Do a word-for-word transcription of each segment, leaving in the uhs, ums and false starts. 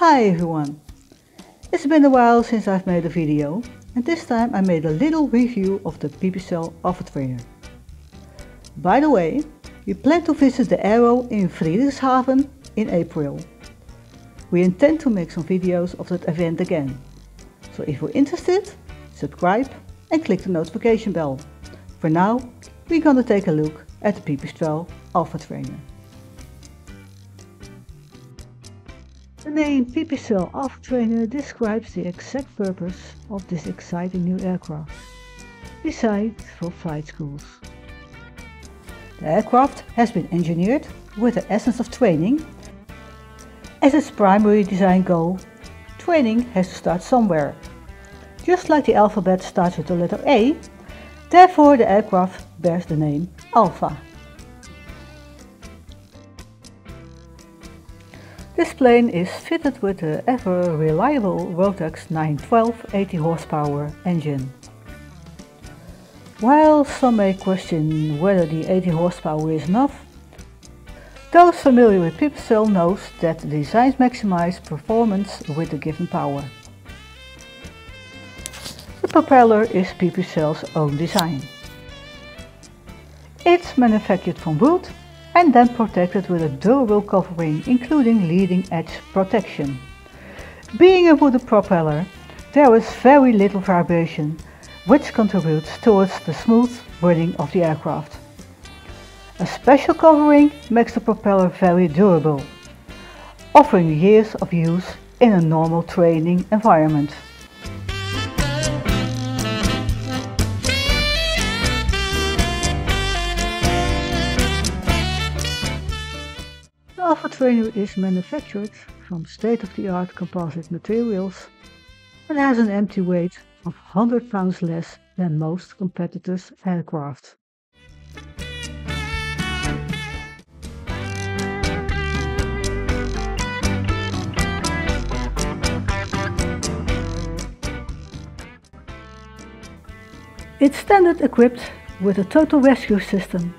Hi everyone! It's been a while since I've made a video, and this time I made a little review of the Pipistrel Alpha Trainer. By the way, we plan to visit the Aero in Friedrichshafen in April. We intend to make some videos of that event again, so if you're interested, subscribe and click the notification bell. For now, we're gonna take a look at the Pipistrel Alpha Trainer. The name Pipistrel Alpha Trainer describes the exact purpose of this exciting new aircraft, designed for flight schools. The aircraft has been engineered with the essence of training as its primary design goal. Training has to start somewhere. Just like the alphabet starts with the letter A, therefore the aircraft bears the name Alpha. This plane is fitted with the ever-reliable Rotax nine twelve eighty horsepower engine. While some may question whether the eighty horsepower is enough, those familiar with Pipistrel knows that the designs maximize performance with the given power. The propeller is Pipistrel's own design. It's manufactured from wood and then protected with a durable covering, including leading-edge protection. Being a wooden propeller, there is very little vibration, which contributes towards the smooth running of the aircraft. A special covering makes the propeller very durable, offering years of use in a normal training environment. The Alpha Trainer is manufactured from state-of-the-art composite materials and has an empty weight of one hundred pounds less than most competitors' aircraft. It's standard equipped with a total rescue system,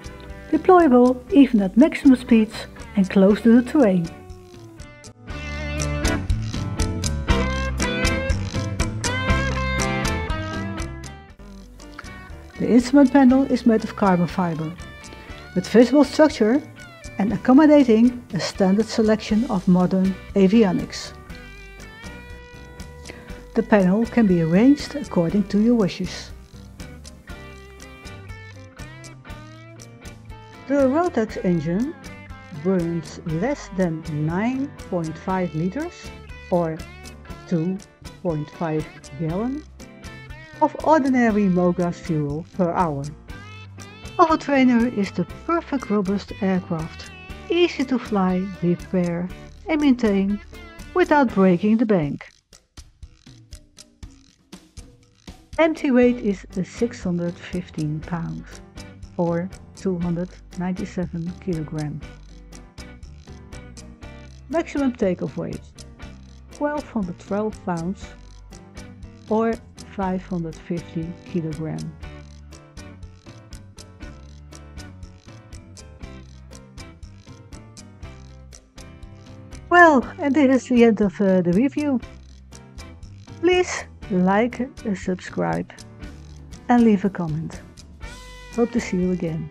deployable even at maximum speeds and close to the terrain. The instrument panel is made of carbon fiber, with visible structure and accommodating a standard selection of modern avionics. The panel can be arranged according to your wishes. The Rotax engine burns less than nine point five liters or two point five gallon of ordinary MOGA fuel per hour. Alpha Trainer is the perfect robust aircraft, easy to fly, repair and maintain without breaking the bank. Empty weight is six hundred fifteen pounds or two hundred ninety-seven kilograms. Maximum takeoff weight twelve hundred twelve pounds or five hundred fifty kilograms. Well, and this is the end of uh, the review. Please like and subscribe and leave a comment. Hope to see you again.